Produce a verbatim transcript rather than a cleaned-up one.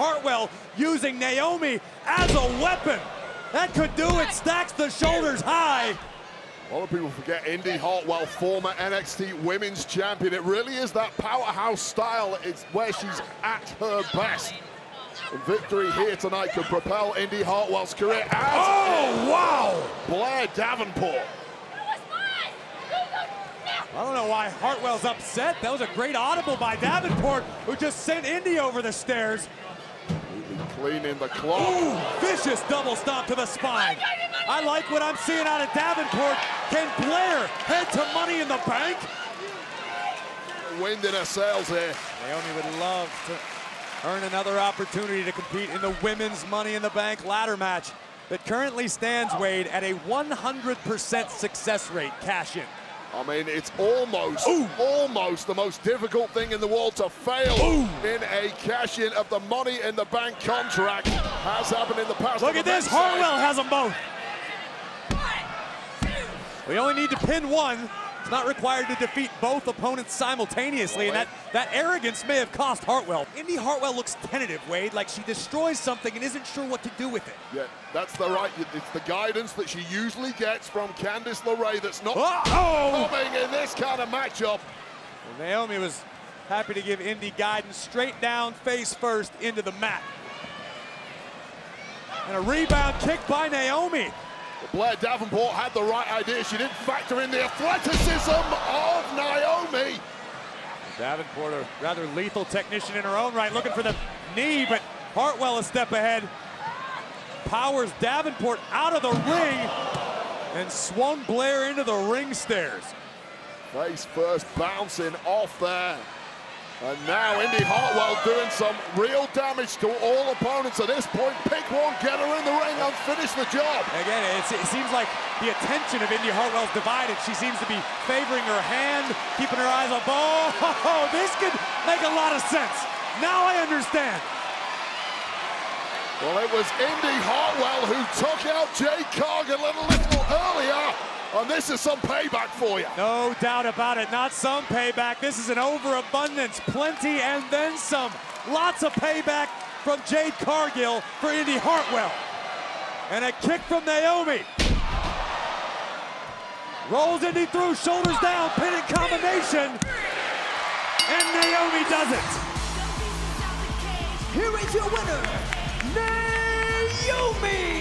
Hartwell using Naomi as a weapon. That could do it. Stacks the shoulders high. A lot of people forget Indi Hartwell, former N X T Women's Champion. It really is that powerhouse style. It's where she's at her best. And victory here tonight could propel Indi Hartwell's career as oh, wow! Blair Davenport. I don't know why Hartwell's upset. That was a great audible by Davenport, who just sent Indi over the stairs. Cleaning the clock. Ooh, vicious double stomp to the spine. I like what I'm seeing out of Davenport. Can Blair head to Money in the Bank? Wind in her sails here. Naomi would love to earn another opportunity to compete in the women's Money in the Bank ladder match that currently stands, Wade, at a one hundred percent success rate cash-in. I mean, it's almost, Ooh. almost the most difficult thing in the world to fail Ooh. in a cash-in of the Money in the Bank contract. Has happened in the past. Look at this, Hartwell has them both. We only need to pin one. It's not required to defeat both opponents simultaneously, and that, that arrogance may have cost Hartwell. Indi Hartwell looks tentative, Wade, like she destroys something and isn't sure what to do with it. Yeah, that's the right, it's the guidance that she usually gets from Candice LeRae that's not oh! coming in this kind of matchup. Well, Naomi was happy to give Indi guidance straight down, face first, into the mat. And a rebound kick by Naomi. Blair Davenport had the right idea. She didn't factor in the athleticism of Naomi. Davenport, a rather lethal technician in her own right, looking for the knee, but Hartwell a step ahead. Powers Davenport out of the ring and swung Blair into the ring stairs. Face first, bouncing off there. And now Indi Hartwell doing some real damage to all opponents at this point. Pick one, get her in the ring and finish the job. Again, it's, it seems like the attention of Indi Hartwell's divided. She seems to be favoring her hand, keeping her eyes on ball. Oh, this could make a lot of sense. Now I understand. Well, it was Indi Hartwell who took out Jade Cargill a little, little earlier. And this is some payback for you. No doubt about it. Not some payback. This is an overabundance. Plenty and then some. Lots of payback from Jade Cargill for Indi Hartwell. And a kick from Naomi. Rolls Indi through, shoulders down, pinning combination. And Naomi does it. Here is your winner, Naomi.